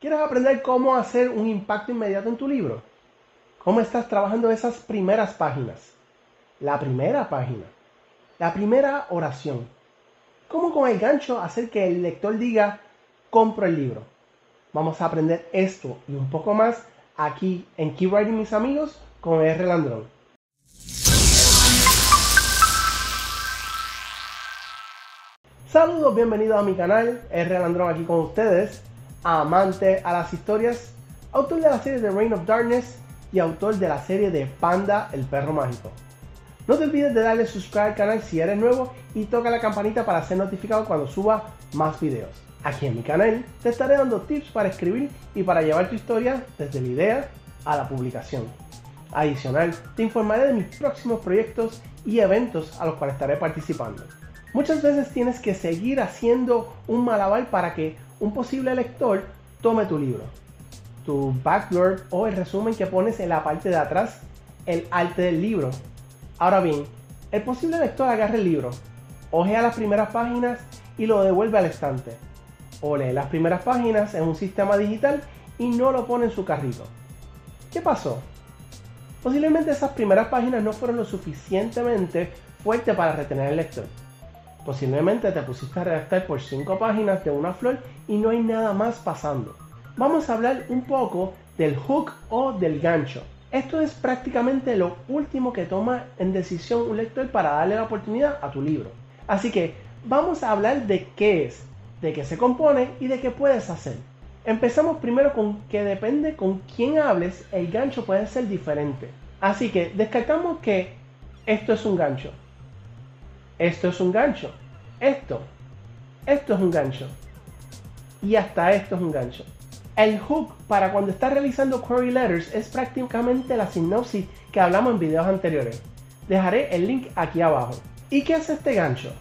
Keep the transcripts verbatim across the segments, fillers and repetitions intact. ¿Quieres aprender cómo hacer un impacto inmediato en tu libro? ¿Cómo estás trabajando esas primeras páginas? La primera página. La primera oración. ¿Cómo con el gancho hacer que el lector diga, compro el libro? Vamos a aprender esto y un poco más aquí en Keywriting, mis amigos, con R. Landrón. Saludos, bienvenidos a mi canal. R. Landrón aquí con ustedes, amante a las historias, autor de la serie de Reign of Darkness y autor de la serie de Panda, el perro mágico. No te olvides de darle subscribe al canal si eres nuevo y toca la campanita para ser notificado cuando suba más videos. Aquí en mi canal te estaré dando tips para escribir y para llevar tu historia desde la idea a la publicación. Adicional, te informaré de mis próximos proyectos y eventos a los cuales estaré participando. Muchas veces tienes que seguir haciendo un malabar para que un posible lector tome tu libro. Tu backlog o el resumen que pones en la parte de atrás, el arte del libro. Ahora bien, el posible lector agarra el libro, ojea las primeras páginas y lo devuelve al estante. O lee las primeras páginas en un sistema digital y no lo pone en su carrito. ¿Qué pasó? Posiblemente esas primeras páginas no fueron lo suficientemente fuertes para retener al lector. Posiblemente te pusiste a redactar por cinco páginas de una flor y no hay nada más pasando. Vamos a hablar un poco del hook o del gancho. Esto es prácticamente lo último que toma en decisión un lector para darle la oportunidad a tu libro. Así que vamos a hablar de qué es, de qué se compone y de qué puedes hacer. Empezamos primero con que depende con quién hables, el gancho puede ser diferente. Así que descartamos que esto es un gancho. Esto es un gancho. Esto. Esto es un gancho. Y hasta esto es un gancho. El hook para cuando estás realizando query letters es prácticamente la sinopsis que hablamos en videos anteriores. Dejaré el link aquí abajo. ¿Y qué hace este gancho?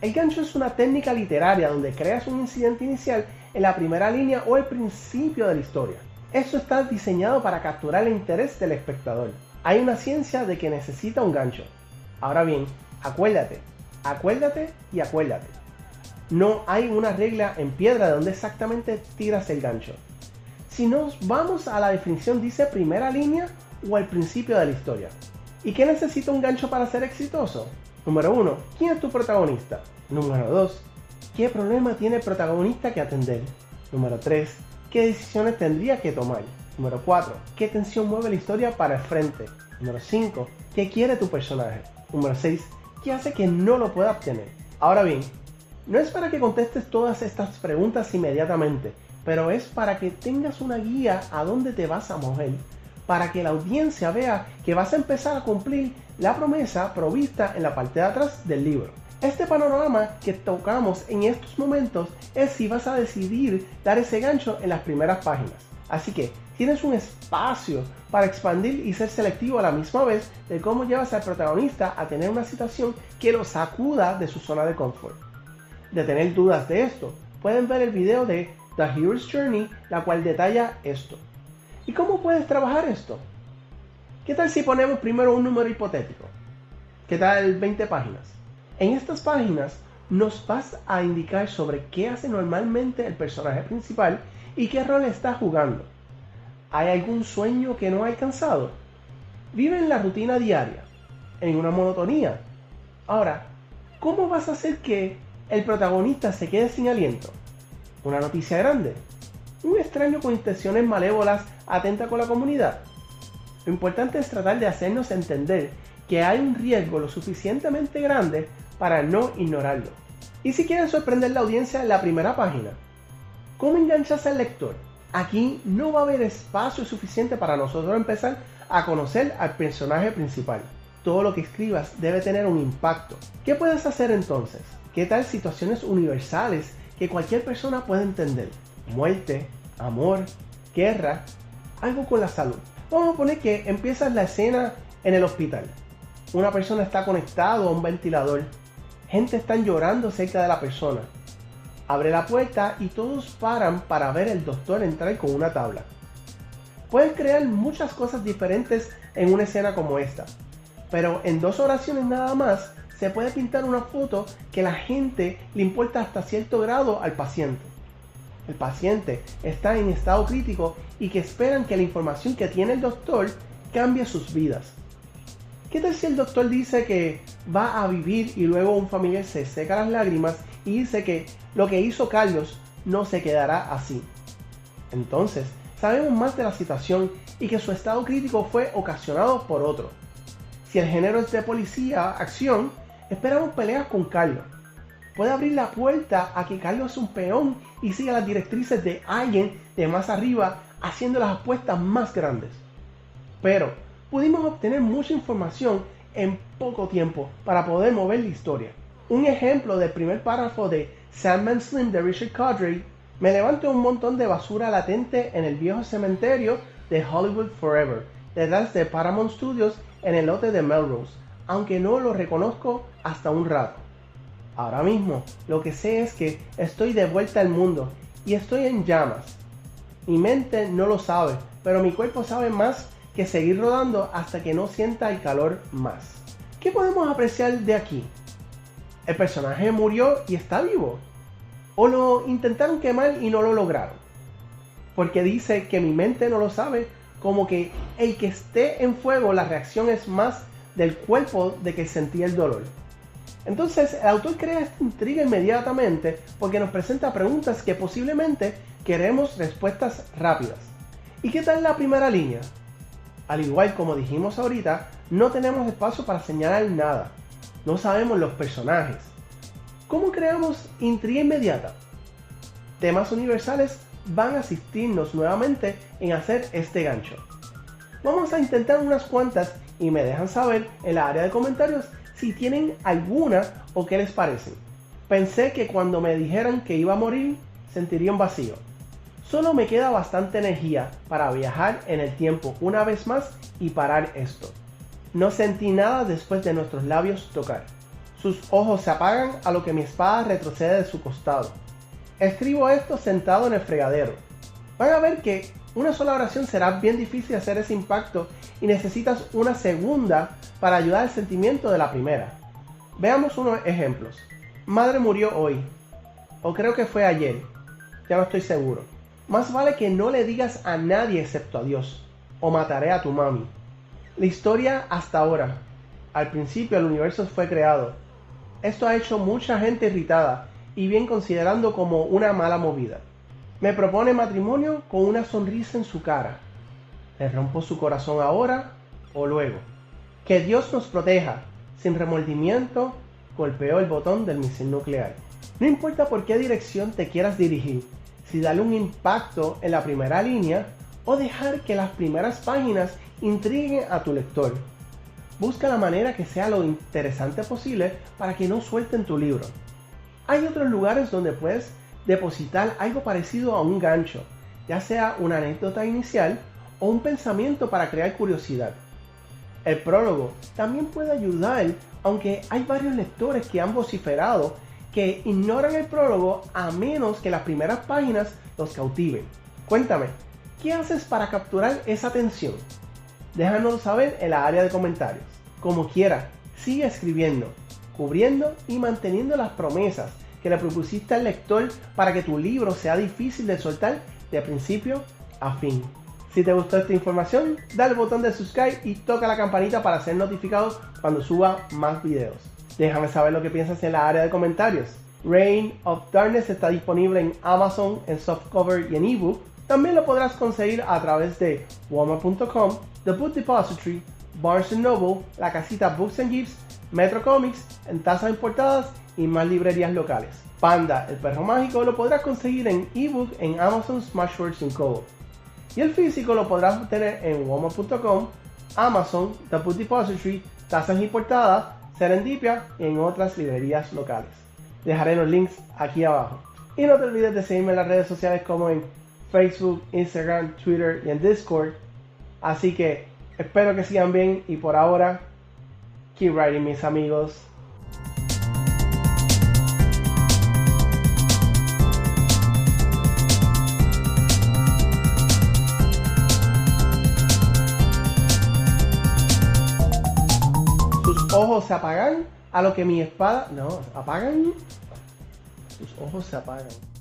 El gancho es una técnica literaria donde creas un incidente inicial en la primera línea o el principio de la historia. Esto está diseñado para capturar el interés del espectador. Hay una ciencia de que necesita un gancho. Ahora bien, acuérdate, acuérdate y acuérdate. No hay una regla en piedra de donde exactamente tiras el gancho. Si nos vamos a la definición, dice primera línea o el principio de la historia. ¿Y qué necesita un gancho para ser exitoso? Número uno. ¿Quién es tu protagonista? Número dos. ¿Qué problema tiene el protagonista que atender? Número tres. ¿Qué decisiones tendría que tomar? Número cuatro. ¿Qué tensión mueve la historia para el frente? Número cinco. ¿Qué quiere tu personaje? Número seis. ¿Qué hace que no lo pueda obtener? Ahora bien, no es para que contestes todas estas preguntas inmediatamente, pero es para que tengas una guía a dónde te vas a mover, para que la audiencia vea que vas a empezar a cumplir la promesa provista en la parte de atrás del libro. Este panorama que tocamos en estos momentos es si vas a decidir dar ese gancho en las primeras páginas. Así que tienes un espacio para expandir y ser selectivo a la misma vez de cómo llevas al protagonista a tener una situación que lo sacuda de su zona de confort. De tener dudas de esto, pueden ver el video de The Hero's Journey, la cual detalla esto. ¿Y cómo puedes trabajar esto? ¿Qué tal si ponemos primero un número hipotético? ¿Qué tal veinte páginas? En estas páginas nos vas a indicar sobre qué hace normalmente el personaje principal y qué rol está jugando. ¿Hay algún sueño que no ha alcanzado? ¿Vive en la rutina diaria? ¿En una monotonía? Ahora, ¿cómo vas a hacer que el protagonista se quede sin aliento? ¿Una noticia grande? ¿Un extraño con intenciones malévolas atenta con la comunidad? Lo importante es tratar de hacernos entender que hay un riesgo lo suficientemente grande para no ignorarlo. Y si quieres sorprender a la audiencia en la primera página, ¿cómo enganchas al lector? Aquí no va a haber espacio suficiente para nosotros empezar a conocer al personaje principal. Todo lo que escribas debe tener un impacto. ¿Qué puedes hacer entonces? ¿Qué tal situaciones universales que cualquier persona puede entender? Muerte, amor, guerra, algo con la salud. Vamos a poner que empiezas la escena en el hospital. Una persona está conectada a un ventilador. Gente está llorando cerca de la persona. Abre la puerta y todos paran para ver al doctor entrar con una tabla. Puedes crear muchas cosas diferentes en una escena como esta. Pero en dos oraciones nada más se puede pintar una foto que la gente le importa hasta cierto grado al paciente. el paciente está en estado crítico y que esperan que la información que tiene el doctor cambie sus vidas. ¿Qué tal si el doctor dice que va a vivir y luego un familiar se seca las lágrimas y dice que lo que hizo Carlos no se quedará así? Entonces, sabemos más de la situación y que su estado crítico fue ocasionado por otro. Si el género es de policía, acción, esperamos peleas con Carlos. Puede abrir la puerta a que Carlos es un peón y siga las directrices de alguien de más arriba haciendo las apuestas más grandes. Pero pudimos obtener mucha información en poco tiempo para poder mover la historia. Un ejemplo del primer párrafo de Sandman Slim de Richard Kadrey: me levanto un montón de basura latente en el viejo cementerio de Hollywood Forever, detrás de Paramount Studios en el lote de Melrose, aunque no lo reconozco hasta un rato. Ahora mismo lo que sé es que estoy de vuelta al mundo y estoy en llamas. Mi mente no lo sabe, pero mi cuerpo sabe más que seguir rodando hasta que no sienta el calor más. ¿Qué podemos apreciar de aquí? El personaje murió y está vivo. O lo intentaron quemar y no lo lograron. Porque dice que mi mente no lo sabe, como que el que esté en fuego la reacción es más del cuerpo de que sentía el dolor. Entonces el autor crea esta intriga inmediatamente porque nos presenta preguntas que posiblemente queremos respuestas rápidas. ¿Y qué tal la primera línea? Al igual como dijimos ahorita, no tenemos espacio para señalar nada. No sabemos los personajes. ¿Cómo creamos intriga inmediata? Temas universales van a asistirnos nuevamente en hacer este gancho. Vamos a intentar unas cuantas y me dejan saber en la área de comentarios si tienen alguna o qué les parecen. Pensé que cuando me dijeran que iba a morir, sentiría un vacío. Solo me queda bastante energía para viajar en el tiempo una vez más y parar esto. No sentí nada después de nuestros labios tocar. Sus ojos se apagan a lo que mi espada retrocede de su costado. Escribo esto sentado en el fregadero. Van a ver que una sola oración será bien difícil hacer ese impacto y necesitas una segunda para ayudar al sentimiento de la primera. Veamos unos ejemplos. Madre murió hoy. O creo que fue ayer. Ya no estoy seguro. Más vale que no le digas a nadie excepto a Dios. O mataré a tu mami. La historia hasta ahora. Al principio el universo fue creado. Esto ha hecho mucha gente irritada y bien considerando como una mala movida. Me propone matrimonio con una sonrisa en su cara. ¿Le rompo su corazón ahora o luego? Que Dios nos proteja. Sin remordimiento, golpeó el botón del misil nuclear. No importa por qué dirección te quieras dirigir, si darle un impacto en la primera línea o dejar que las primeras páginas intriguen a tu lector. Busca la manera que sea lo interesante posible para que no suelten tu libro. Hay otros lugares donde puedes depositar algo parecido a un gancho, ya sea una anécdota inicial o un pensamiento para crear curiosidad. El prólogo también puede ayudar, aunque hay varios lectores que han vociferado que ignoran el prólogo a menos que las primeras páginas los cautiven. Cuéntame, ¿qué haces para capturar esa atención? Déjanoslo saber en la área de comentarios. Como quiera, sigue escribiendo, cubriendo y manteniendo las promesas que le propusiste al lector para que tu libro sea difícil de soltar de principio a fin. Si te gustó esta información, dale al botón de subscribe y toca la campanita para ser notificado cuando suba más videos. Déjame saber lo que piensas en la área de comentarios. Reign of Darkness está disponible en Amazon, en softcover y en ebook. También lo podrás conseguir a través de walmart punto com, The Book Depository, Barnes and Noble, la casita Books and Gifts, Metro Comics, en tazas importadas y más librerías locales. Panda, el perro mágico, lo podrás conseguir en ebook en Amazon, Smashwords y Co. Y el físico lo podrás obtener en walmart punto com, Amazon, The Book Depository, tazas importadas, Serendipia y en otras librerías locales. Dejaré los links aquí abajo. Y no te olvides de seguirme en las redes sociales como en Facebook, Instagram, Twitter y en Discord. Así que espero que sigan bien y por ahora, keep writing, mis amigos. Sus ojos se apagan a lo que mi espada... No, apagan. Sus ojos se apagan.